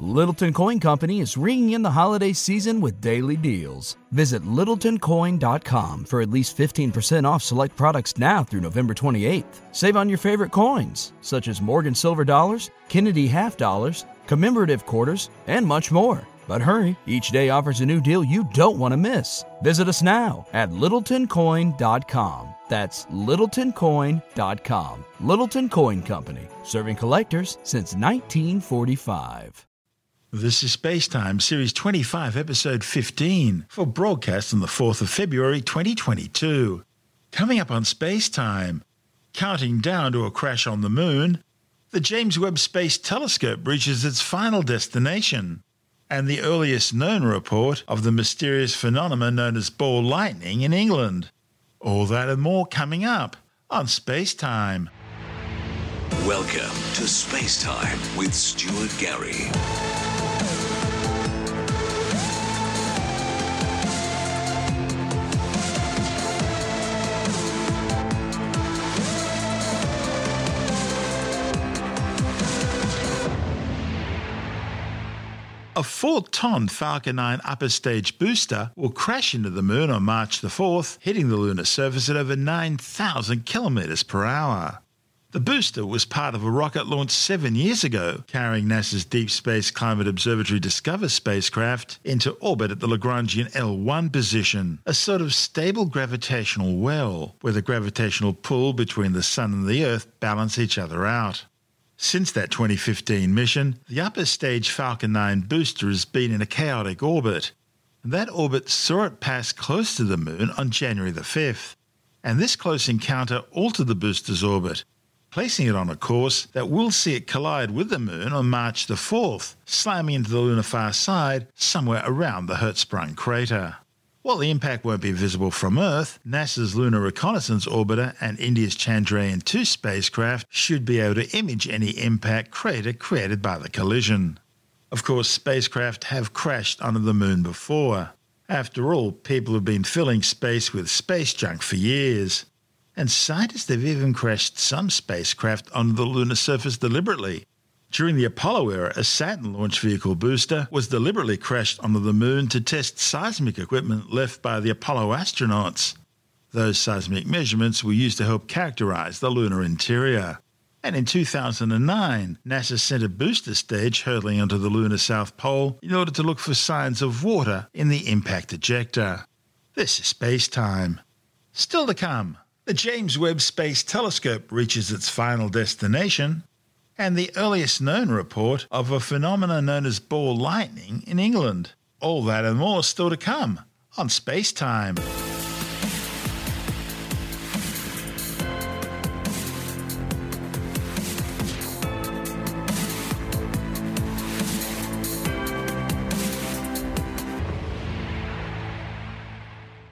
Littleton Coin Company is ringing in the holiday season with daily deals. Visit littletoncoin.com for at least 15% off select products now through November 28th. Save on your favorite coins, such as Morgan Silver Dollars, Kennedy Half Dollars, Commemorative Quarters, and much more. But hurry, each day offers a new deal you don't want to miss. Visit us now at littletoncoin.com. That's littletoncoin.com. Littleton Coin Company, serving collectors since 1945. This is Space Time, Series 25, Episode 15, for broadcast on the 4th of February 2022. Coming up on Space Time, counting down to a crash on the Moon, the James Webb Space Telescope reaches its final destination, and the earliest known report of the mysterious phenomenon known as ball lightning in England. All that and more coming up on Space Time. Welcome to Space Time with Stuart Gary. A 4-ton Falcon 9 upper stage booster will crash into the Moon on March the 4th, hitting the lunar surface at over 9,000 kilometres per hour. The booster was part of a rocket launched 7 years ago, carrying NASA's Deep Space Climate Observatory Discover spacecraft into orbit at the Lagrangian L1 position, a sort of stable gravitational well, where the gravitational pull between the Sun and the Earth balance each other out. Since that 2015 mission, the upper stage Falcon 9 booster has been in a chaotic orbit, and that orbit saw it pass close to the Moon on January the 5th. And this close encounter altered the booster's orbit, placing it on a course that will see it collide with the Moon on March the 4th, slamming into the lunar far side somewhere around the Hertzsprung crater. While the impact won't be visible from Earth, NASA's Lunar Reconnaissance Orbiter and India's Chandrayaan-2 spacecraft should be able to image any impact crater created by the collision. Of course, spacecraft have crashed under the Moon before. After all, people have been filling space with space junk for years. And scientists have even crashed some spacecraft onto the lunar surface deliberately. During the Apollo era, a Saturn launch vehicle booster was deliberately crashed onto the Moon to test seismic equipment left by the Apollo astronauts. Those seismic measurements were used to help characterize the lunar interior. And in 2009, NASA sent a booster stage hurtling onto the lunar south pole in order to look for signs of water in the impact ejecta. This is Space Time. Still to come, the James Webb Space Telescope reaches its final destination, and the earliest known report of a phenomenon known as ball lightning in England. All that and more still to come on Space Time.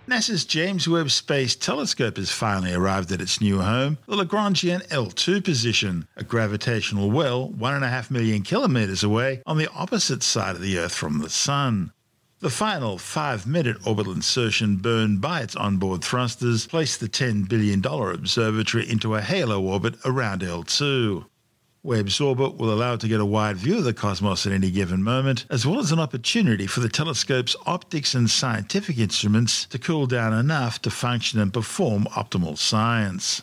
NASA's James Webb Space Telescope has finally arrived at its new home, the Lagrangian L2 position, a gravitational well 1.5 million kilometres away on the opposite side of the Earth from the Sun. The final 5-minute orbital insertion burned by its onboard thrusters placed the $10 billion observatory into a halo orbit around L2. Webb's orbit will allow it to get a wide view of the cosmos at any given moment, as well as an opportunity for the telescope's optics and scientific instruments to cool down enough to function and perform optimal science.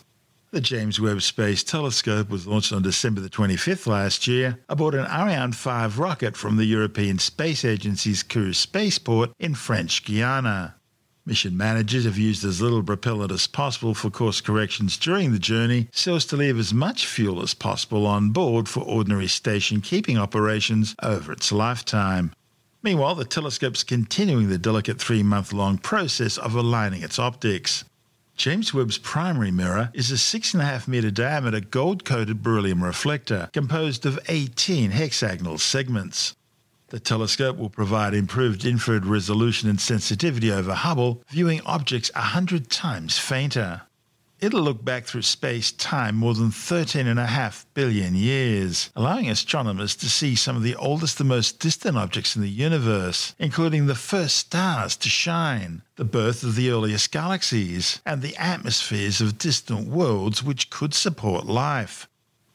The James Webb Space Telescope was launched on December the 25th last year aboard an Ariane 5 rocket from the European Space Agency's Kourou spaceport in French Guiana. Mission managers have used as little propellant as possible for course corrections during the journey so as to leave as much fuel as possible on board for ordinary station-keeping operations over its lifetime. Meanwhile, the telescope's continuing the delicate 3-month-long process of aligning its optics. James Webb's primary mirror is a 6.5-metre diameter gold-coated beryllium reflector composed of 18 hexagonal segments. The telescope will provide improved infrared resolution and sensitivity over Hubble, viewing objects 100 times fainter. It'll look back through space-time more than 13.5 billion years, allowing astronomers to see some of the oldest and most distant objects in the universe, including the first stars to shine, the birth of the earliest galaxies, and the atmospheres of distant worlds which could support life.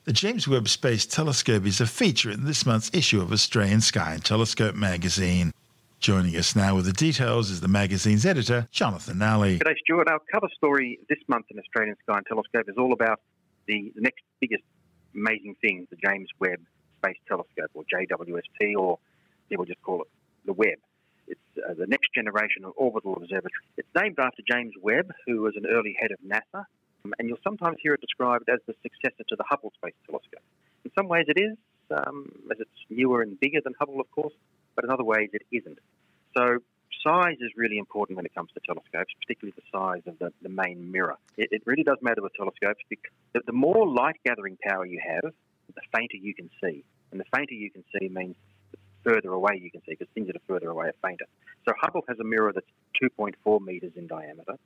The James Webb Space Telescope is a feature in this month's issue of Australian Sky and Telescope magazine. Joining us now with the details is the magazine's editor, Jonathan Nally. G'day, Stuart. Our cover story this month in Australian Sky and Telescope is all about the next biggest amazing thing, the James Webb Space Telescope, or JWST, or people just call it the Webb. It's the next generation of orbital observatory. It's named after James Webb, who was an early head of NASA, and you'll sometimes hear it described as the successor to the Hubble Space Telescope. In some ways it is, as it's newer and bigger than Hubble, of course, but in other ways it isn't. So size is really important when it comes to telescopes, particularly the size of the main mirror. It really does matter with telescopes, because the more light-gathering power you have, the fainter you can see. And the fainter you can see means the further away you can see, because things that are further away are fainter. So Hubble has a mirror that's 2.4 metres in diameter.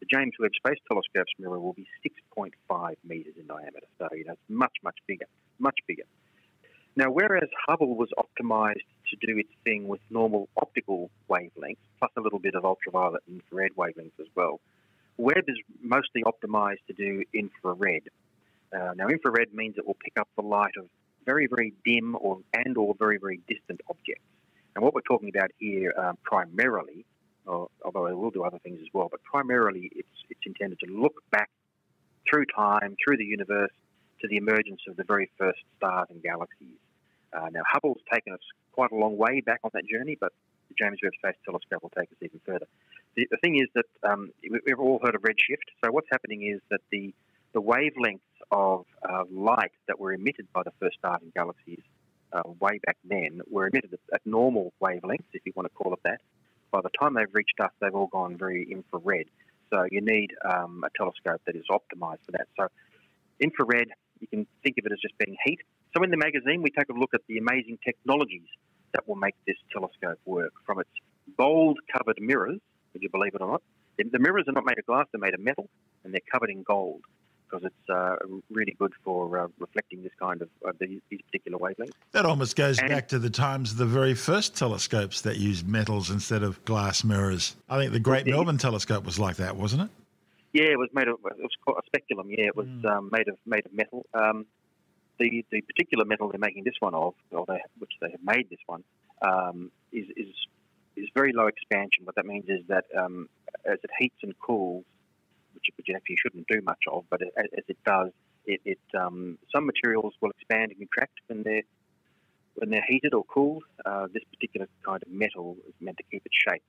The James Webb Space Telescope's mirror will be 6.5 metres in diameter. So, it's much, much bigger, much bigger. Now, whereas Hubble was optimised to do its thing with normal optical wavelengths, plus a little bit of ultraviolet and infrared wavelengths as well, Webb is mostly optimised to do infrared. Now, infrared means it will pick up the light of very, very dim or very, very distant objects. And what we're talking about here primarily, although it will do other things as well, but primarily it's intended to look back through time, through the universe, to the emergence of the very first stars and galaxies. Now, Hubble's taken us quite a long way back on that journey, but the James Webb Space Telescope will take us even further. The thing is that we've all heard of redshift, so what's happening is that the wavelengths of light that were emitted by the first stars and galaxies way back then were emitted at normal wavelengths, if you want to call it that. By the time they've reached us, they've all gone very infrared. So you need a telescope that is optimised for that. So infrared, you can think of it as just being heat. So in the magazine, we take a look at the amazing technologies that will make this telescope work, from its gold covered mirrors, would you believe it or not? The mirrors are not made of glass, they're made of metal, and they're covered in gold, because it's really good for reflecting this kind of these particular wavelengths. That almost goes back to the times of the very first telescopes that used metals instead of glass mirrors. I think the Great Melbourne Telescope was like that, wasn't it? Yeah, it was made of called a speculum. Yeah, it was made of metal. The particular metal they're making this one of, which they have made this one, is very low expansion. What that means is that as it heats and cools, which you actually shouldn't do much of, but as it does, some materials will expand and contract when they're heated or cooled. This particular kind of metal is meant to keep its shape.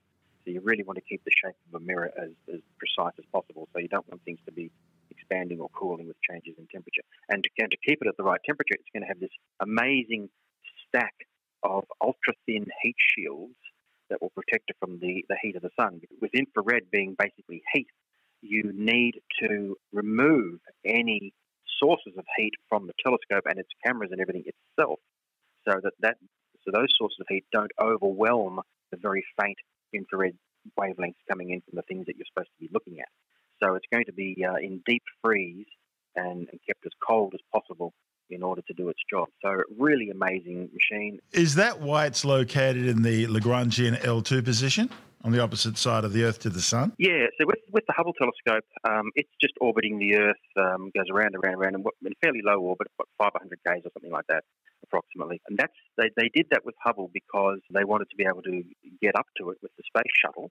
So you really want to keep the shape of a mirror as precise as possible. So you don't want things to be expanding or cooling with changes in temperature. And to keep it at the right temperature, it's going to have this amazing stack of ultra-thin heat shields that will protect it from the heat of the sun. With infrared being basically heat, you need to remove any sources of heat from the telescope and its cameras and everything itself, so those sources of heat don't overwhelm the very faint infrared wavelengths coming in from the things that you're supposed to be looking at. So it's going to be in deep freeze and kept as cold as possible in order to do its job. So really amazing machine. Is that why it's located in the Lagrangian L2 position, on the opposite side of the Earth to the Sun? Yeah, so with the Hubble telescope, it's just orbiting the Earth, goes around and around and around, and in fairly low orbit, about 500 k's or something like that, approximately. And they did that with Hubble because they wanted to be able to get up to it with the space shuttle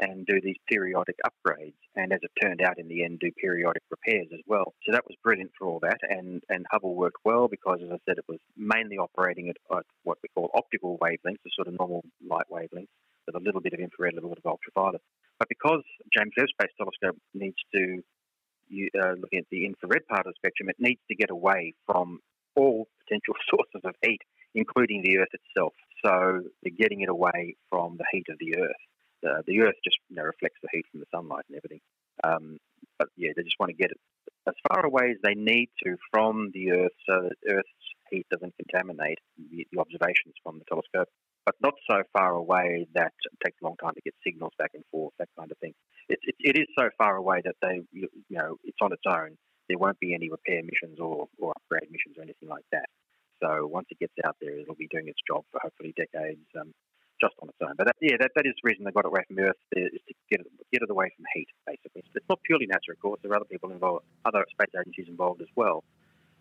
and do these periodic upgrades, and as it turned out in the end, do periodic repairs as well. So that was brilliant for all that, and Hubble worked well because, as I said, it was mainly operating at what we call optical wavelengths, the sort of normal light wavelengths, with a little bit of infrared, a little bit of ultraviolet. But because James Webb Space Telescope needs to, look at the infrared part of the spectrum, it needs to get away from all potential sources of heat, including the Earth itself. So they're getting it away from the heat of the Earth. The Earth just reflects the heat from the sunlight and everything. But yeah, they just want to get it as far away as they need to from the Earth, so that Earth's heat doesn't contaminate the observations from the telescope, but not so far away that it takes a long time to get signals back and forth, that kind of thing. It is so far away that it's on its own. There won't be any repair missions or upgrade missions or anything like that. So once it gets out there, it'll be doing its job for hopefully decades, just on its own. But that is the reason they got it away from Earth, is to get it away from heat, basically. It's not purely NASA, of course. There are other people involved, other space agencies involved as well.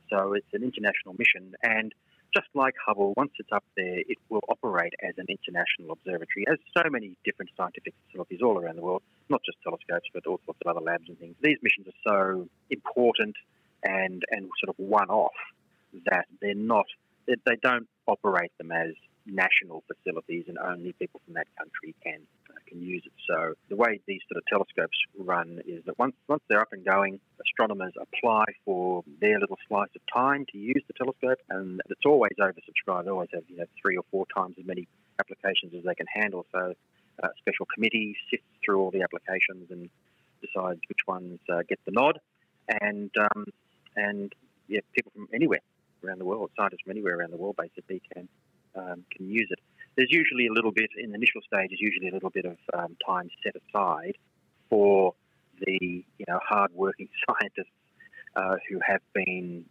So it's an international mission, and just like Hubble, once it's up there, it will operate as an international observatory, as so many different scientific facilities all around the world, not just telescopes, but all sorts of other labs and things. These missions are so important and sort of one-off that they're not, they don't operate them as national facilities, and only people from that country can use it. So the way these sort of telescopes run is that once they're up and going, astronomers apply for their little slice of time to use the telescope, and it's always oversubscribed. They always have 3 or 4 times as many applications as they can handle. So a special committee sifts through all the applications and decides which ones get the nod, and people from anywhere around the world, scientists from anywhere around the world, basically can use it. There's usually a little bit, in the initial stages, usually a little bit of time set aside for the hard-working scientists who have been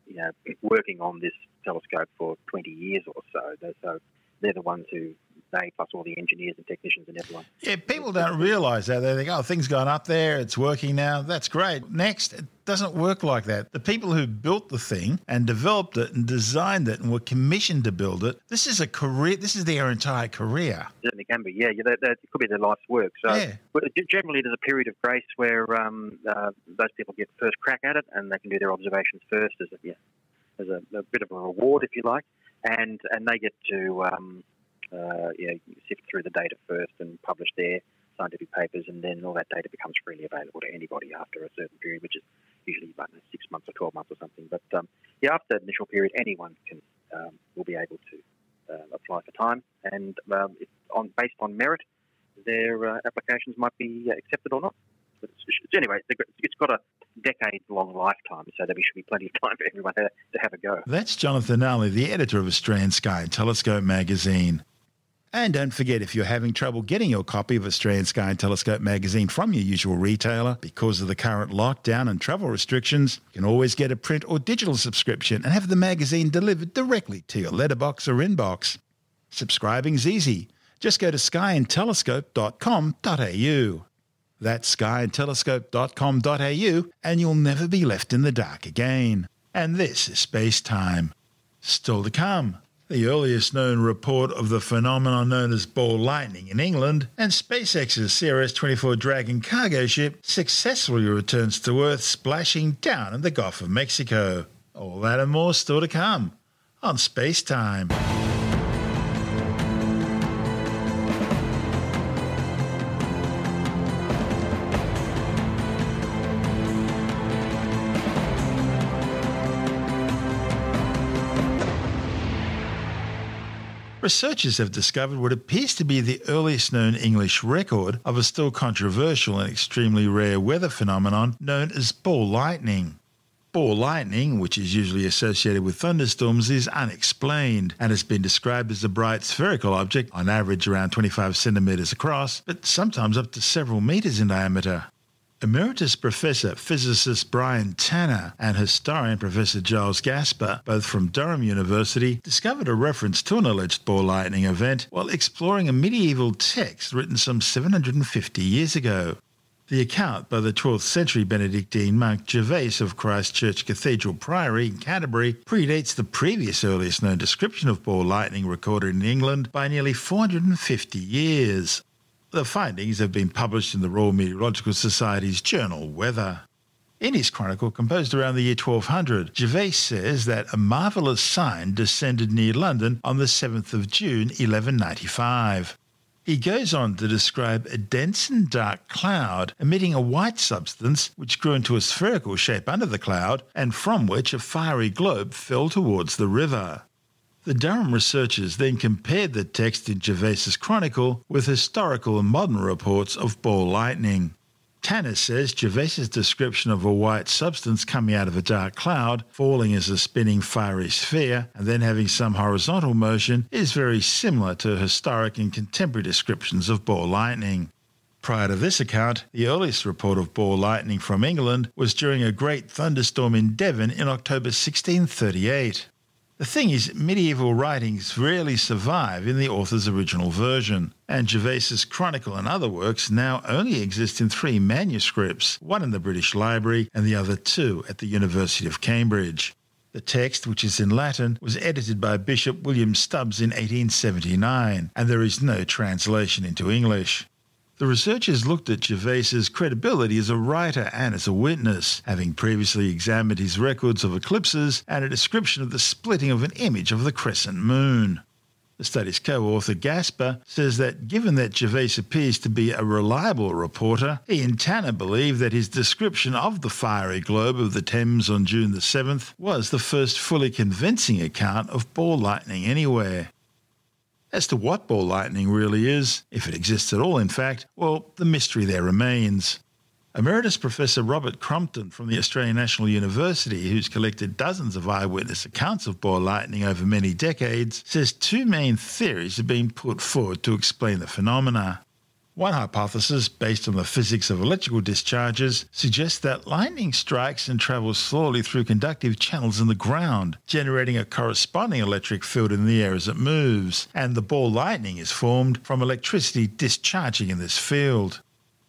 working on this telescope for 20 years or so. So they're the ones who, they plus all the engineers and technicians and everyone. Yeah, people don't realise that. They think, oh, things going up there, it's working now, that's great. Next. It doesn't work like that. The people who built the thing and developed it and designed it and were commissioned to build it, this is a career, this is their entire career. It certainly can be, yeah. It could be their life's work. So yeah. Generally there's a period of grace where those people get first crack at it, and they can do their observations first as a bit of a reward, if you like, and they get to sift through the data first and publish their scientific papers, and then all that data becomes freely available to anybody after a certain period, which is usually about 6 months or 12 months or something. But after that initial period, anyone will be able to apply for time, and based on merit, their applications might be accepted or not. But anyway, it's got a decade-long lifetime, so there should be plenty of time for everyone to have a go. That's Jonathan Nally, the editor of Australian Sky and Telescope magazine. And don't forget, if you're having trouble getting your copy of Australian Sky and Telescope magazine from your usual retailer because of the current lockdown and travel restrictions, you can always get a print or digital subscription and have the magazine delivered directly to your letterbox or inbox. Subscribing's easy. Just go to skyandtelescope.com.au. That's skyandtelescope.com.au, and you'll never be left in the dark again. And this is Space Time. Still to come, the earliest known report of the phenomenon known as ball lightning in England, and SpaceX's CRS-24 Dragon cargo ship successfully returns to Earth, splashing down in the Gulf of Mexico. All that and more still to come on Space Time. Researchers have discovered what appears to be the earliest known English record of a still controversial and extremely rare weather phenomenon known as ball lightning. Ball lightning, which is usually associated with thunderstorms, is unexplained and has been described as a bright spherical object, on average around 25 centimetres across, but sometimes up to several metres in diameter. Emeritus Professor Physicist Brian Tanner and historian Professor Giles Gasper, both from Durham University, discovered a reference to an alleged ball lightning event while exploring a medieval text written some 750 years ago. The account by the 12th century Benedictine monk Gervase of Christchurch Cathedral Priory in Canterbury predates the previous earliest known description of ball lightning recorded in England by nearly 450 years. The findings have been published in the Royal Meteorological Society's journal Weather. In his chronicle, composed around the year 1200, Gervase says that a marvellous sign descended near London on the 7th of June, 1195. He goes on to describe a dense and dark cloud emitting a white substance which grew into a spherical shape under the cloud, and from which a fiery globe fell towards the river. The Durham researchers then compared the text in Gervase's chronicle with historical and modern reports of ball lightning. Tanner says Gervase's description of a white substance coming out of a dark cloud, falling as a spinning fiery sphere, and then having some horizontal motion is very similar to historic and contemporary descriptions of ball lightning. Prior to this account, the earliest report of ball lightning from England was during a great thunderstorm in Devon in October 1638. The thing is, medieval writings rarely survive in the author's original version, and Gervase's chronicle and other works now only exist in 3 manuscripts, one in the British Library and the other 2 at the University of Cambridge. The text, which is in Latin, was edited by Bishop William Stubbs in 1879, and there is no translation into English. The researchers looked at Gervase's credibility as a writer and as a witness, having previously examined his records of eclipses and a description of the splitting of an image of the crescent moon. The study's co-author Gasper says that given that Gervase appears to be a reliable reporter, he and Tanner believe that his description of the fiery globe of the Thames on June the 7th was the first fully convincing account of ball lightning anywhere. As to what ball lightning really is, if it exists at all in fact, well, the mystery there remains. Emeritus Professor Robert Crompton from the Australian National University, who's collected dozens of eyewitness accounts of ball lightning over many decades, says two main theories have been put forward to explain the phenomena. One hypothesis, based on the physics of electrical discharges, suggests that lightning strikes and travels slowly through conductive channels in the ground, generating a corresponding electric field in the air as it moves, and the ball lightning is formed from electricity discharging in this field.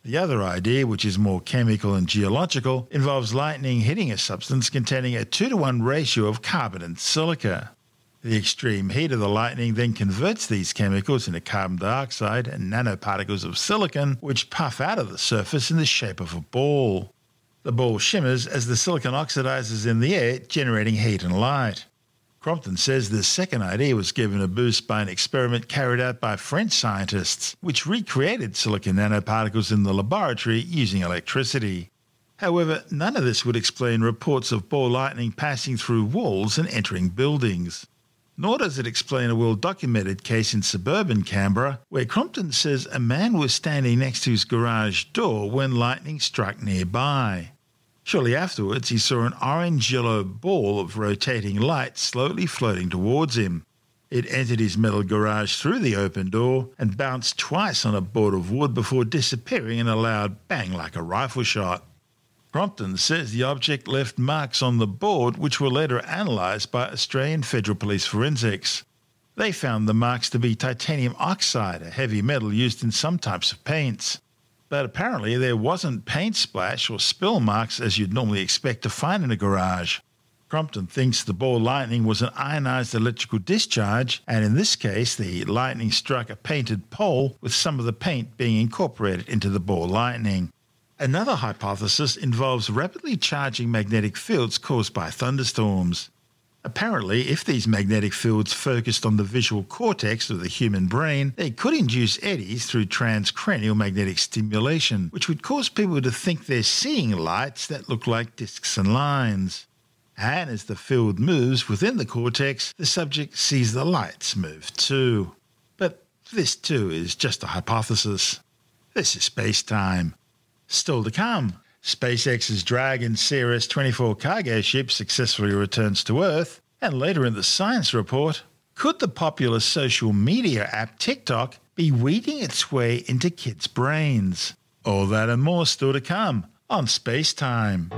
The other idea, which is more chemical and geological, involves lightning hitting a substance containing a 2-to-1 ratio of carbon and silica. The extreme heat of the lightning then converts these chemicals into carbon dioxide and nanoparticles of silicon, which puff out of the surface in the shape of a ball. The ball shimmers as the silicon oxidizes in the air, generating heat and light. Crompton says the second idea was given a boost by an experiment carried out by French scientists, which recreated silicon nanoparticles in the laboratory using electricity. However, none of this would explain reports of ball lightning passing through walls and entering buildings. Nor does it explain a well-documented case in suburban Canberra where Crompton says a man was standing next to his garage door when lightning struck nearby. Shortly afterwards, he saw an orange-yellow ball of rotating light slowly floating towards him. It entered his metal garage through the open door and bounced twice on a board of wood before disappearing in a loud bang like a rifle shot. Crompton says the object left marks on the board which were later analysed by Australian Federal Police Forensics. They found the marks to be titanium oxide, a heavy metal used in some types of paints. But apparently there wasn't paint splash or spill marks as you'd normally expect to find in a garage. Crompton thinks the ball lightning was an ionised electrical discharge, and in this case the lightning struck a painted pole with some of the paint being incorporated into the ball lightning. Another hypothesis involves rapidly charging magnetic fields caused by thunderstorms. Apparently, if these magnetic fields focused on the visual cortex of the human brain, they could induce eddies through transcranial magnetic stimulation, which would cause people to think they're seeing lights that look like discs and lines. And as the field moves within the cortex, the subject sees the lights move too. But this too is just a hypothesis. This is Space Time. Still to come, SpaceX's Dragon CRS-24 cargo ship successfully returns to Earth, and later in the science report, could the popular social media app TikTok be weeding its way into kids' brains? All that and more still to come on Space Time.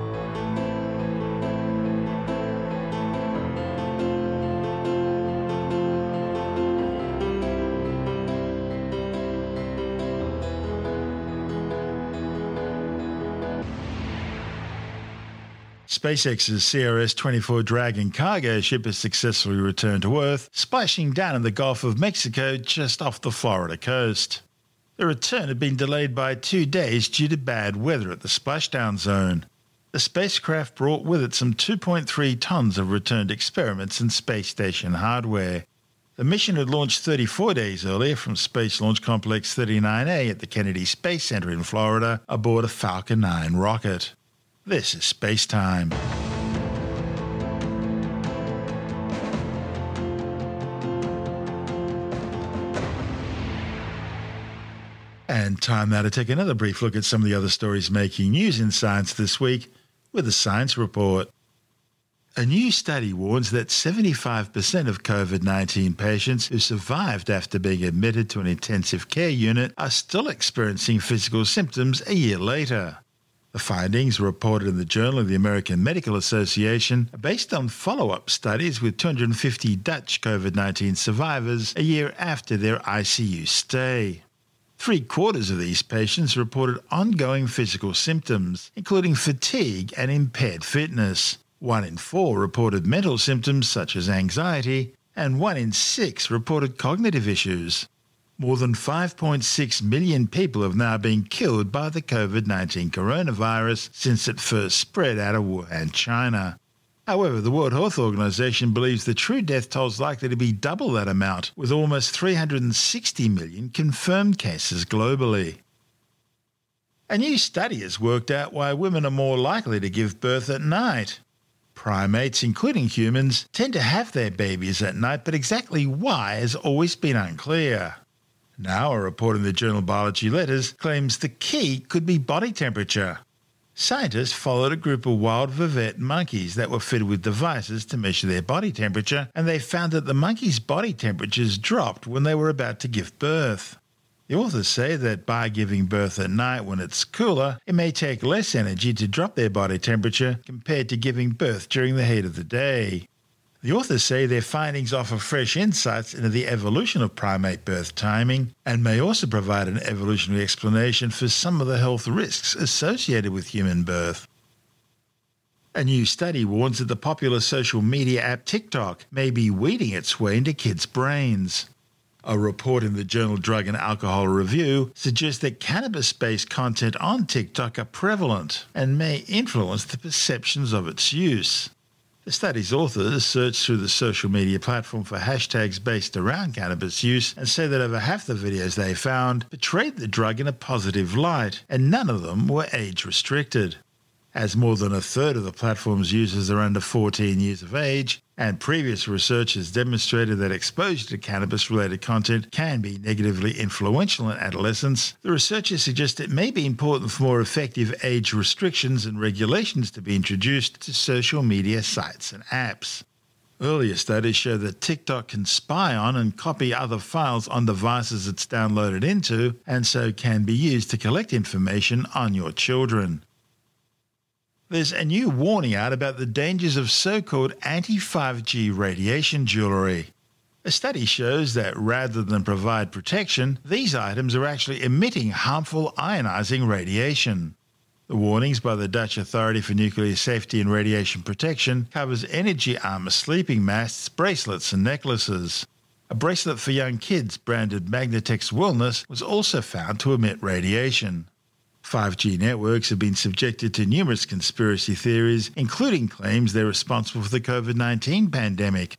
SpaceX's CRS-24 Dragon cargo ship has successfully returned to Earth, splashing down in the Gulf of Mexico just off the Florida coast. The return had been delayed by 2 days due to bad weather at the splashdown zone. The spacecraft brought with it some 2.3 tons of returned experiments and space station hardware. The mission had launched 34 days earlier from Space Launch Complex 39A at the Kennedy Space Center in Florida aboard a Falcon 9 rocket. This is Space Time. And time now to take another brief look at some of the other stories making news in science this week with a science report. A new study warns that 75% of COVID-19 patients who survived after being admitted to an intensive care unit are still experiencing physical symptoms a year later. The findings, reported in the Journal of the American Medical Association, are based on follow-up studies with 250 Dutch COVID-19 survivors a year after their ICU stay. 3/4 of these patients reported ongoing physical symptoms, including fatigue and impaired fitness. 1 in 4 reported mental symptoms such as anxiety, and 1 in 6 reported cognitive issues. More than 5.6 million people have now been killed by the COVID-19 coronavirus since it first spread out of Wuhan, China. However, the World Health Organization believes the true death toll is likely to be double that amount, with almost 360 million confirmed cases globally. A new study has worked out why women are more likely to give birth at night. Primates, including humans, tend to have their babies at night, but exactly why has always been unclear. Now, a report in the journal Biology Letters claims the key could be body temperature. Scientists followed a group of wild vervet monkeys that were fitted with devices to measure their body temperature, and they found that the monkeys' body temperatures dropped when they were about to give birth. The authors say that by giving birth at night when it's cooler, it may take less energy to drop their body temperature compared to giving birth during the heat of the day. The authors say their findings offer fresh insights into the evolution of primate birth timing and may also provide an evolutionary explanation for some of the health risks associated with human birth. A new study warns that the popular social media app TikTok may be weeding its way into kids' brains. A report in the journal Drug and Alcohol Review suggests that cannabis-based content on TikTok are prevalent and may influence the perceptions of its use. The study's authors searched through the social media platform for hashtags based around cannabis use and say that over half the videos they found portrayed the drug in a positive light, and none of them were age-restricted. As more than a third of the platform's users are under 14 years of age, and previous research has demonstrated that exposure to cannabis-related content can be negatively influential in adolescence, the researchers suggest it may be important for more effective age restrictions and regulations to be introduced to social media sites and apps. Earlier studies show that TikTok can spy on and copy other files on devices it's downloaded into, and so can be used to collect information on your children. There's a new warning out about the dangers of so-called anti-5G radiation jewellery. A study shows that rather than provide protection, these items are actually emitting harmful ionising radiation. The warnings by the Dutch Authority for Nuclear Safety and Radiation Protection covers energy armour, sleeping masks, bracelets and necklaces. A bracelet for young kids branded Magnetex Wellness was also found to emit radiation. 5G networks have been subjected to numerous conspiracy theories, including claims they're responsible for the COVID-19 pandemic.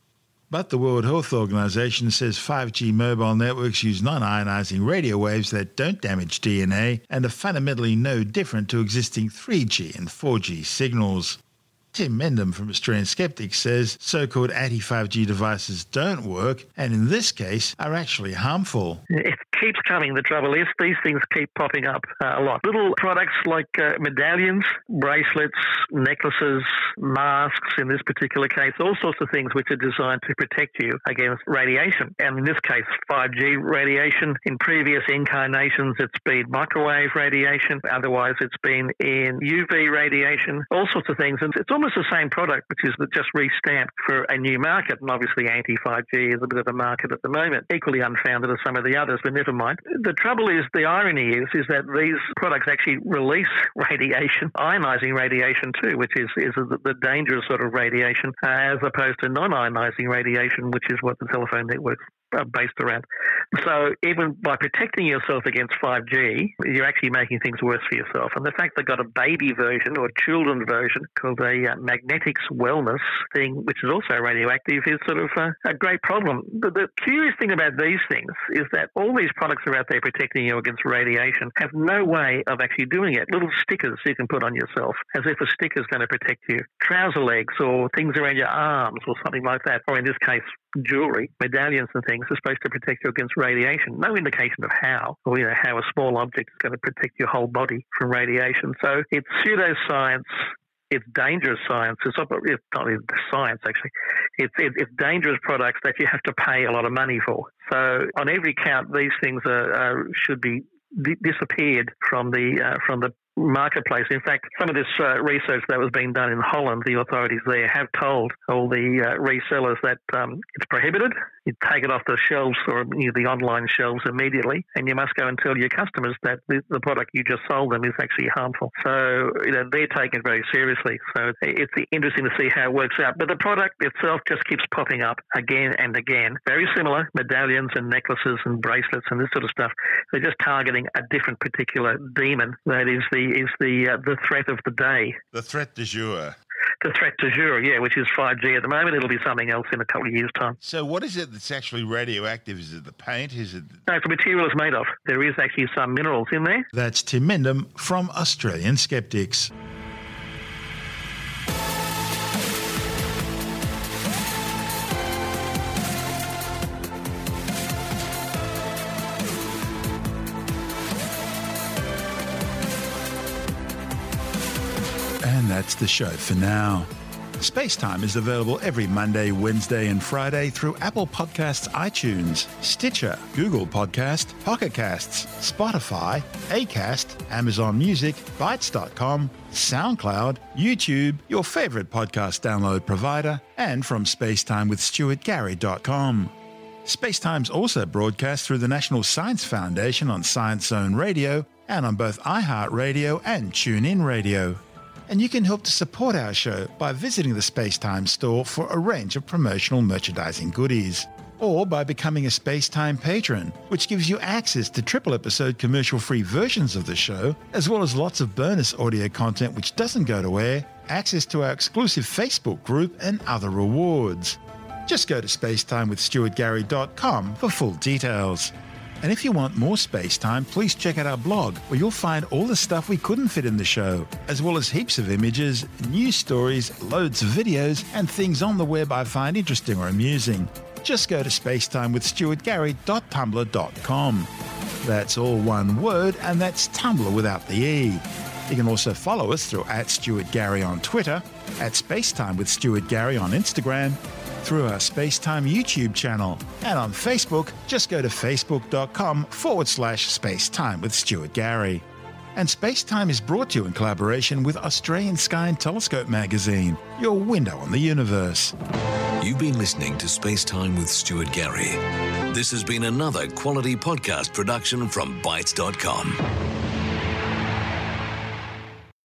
But the World Health Organization says 5G mobile networks use non-ionizing radio waves that don't damage DNA and are fundamentally no different to existing 3G and 4G signals. Tim Mendham from Australian Skeptics says so-called anti-5G devices don't work and, in this case, are actually harmful. It keeps coming. The trouble is these things keep popping up a lot. Little products like medallions, bracelets, necklaces, masks in this particular case, all sorts of things which are designed to protect you against radiation. And in this case, 5G radiation. In previous incarnations, it's been microwave radiation. Otherwise, it's been in UV radiation, all sorts of things. And it's almost the same product, which is just re-stamped for a new market. And obviously, anti-5G is a bit of a market at the moment, equally unfounded as some of the others, but never mind. The trouble is, the irony is that these products actually release radiation, ionizing radiation too, which is the dangerous sort of radiation, as opposed to non-ionizing radiation, which is what the telephone networks are based around. So even by protecting yourself against 5G, you're actually making things worse for yourself. And the fact they've got a baby version or a children version called a Magnetics Wellness thing, which is also radioactive, is sort of a great problem. But the curious thing about these things is that all these products are out there protecting you against radiation have no way of actually doing it. Little stickers you can put on yourself, as if a sticker's going to protect you. Trouser legs or things around your arms or something like that, or in this case, jewellery, medallions and things are supposed to protect you against radiation. No indication of how, or how a small object is going to protect your whole body from radiation. So it's pseudoscience. It's dangerous science. It's not science, actually. It's dangerous products that you have to pay a lot of money for. So on every count, these things should be disappeared from the marketplace. In fact, some of this research that was being done in Holland, the authorities there have told all the resellers that it's prohibited. You take it off the shelves or the online shelves immediately, and you must go and tell your customers that the product you just sold them is actually harmful. So they're taking it very seriously. So it's interesting to see how it works out. But the product itself just keeps popping up again and again. Very similar medallions and necklaces and bracelets and this sort of stuff. They're just targeting a different particular demon that is the threat of the day. The threat du jour. The threat du jour, yeah, which is 5G. At the moment, it'll be something else in a couple of years' time. So what is it that's actually radioactive? Is it the paint? Is it? No, it's the material it's made of. There is actually some minerals in there. That's Tim Mendham from Australian Skeptics. That's the show for now. Space Time is available every Monday, Wednesday and Friday through Apple Podcasts, iTunes, Stitcher, Google Podcast, Pocket Casts, Spotify, Acast, Amazon Music, Bytes.com, SoundCloud, YouTube, your favourite podcast download provider, and from spacetimewithstuartgary.com. Spacetime's also broadcast through the National Science Foundation on Science Zone Radio and on both iHeartRadio and TuneIn Radio. And you can help to support our show by visiting the Spacetime store for a range of promotional merchandising goodies, or by becoming a Spacetime patron, which gives you access to triple-episode commercial-free versions of the show, as well as lots of bonus audio content which doesn't go to air, access to our exclusive Facebook group and other rewards. Just go to spacetimewithstuartgary.com for full details. And if you want more Space Time, please check out our blog, where you'll find all the stuff we couldn't fit in the show, as well as heaps of images, news stories, loads of videos, and things on the web I find interesting or amusing. Just go to spacetimewithstuartgary.tumblr.com. That's all one word, and that's Tumblr without the E. You can also follow us through @StuartGary on Twitter, @SpaceTimeWithStuartGary on Instagram, through our Spacetime YouTube channel. And on Facebook, just go to facebook.com/Spacetime with Stuart Gary. And Spacetime is brought to you in collaboration with Australian Sky and Telescope magazine, your window on the universe. You've been listening to Spacetime with Stuart Gary. This has been another quality podcast production from Bytes.com.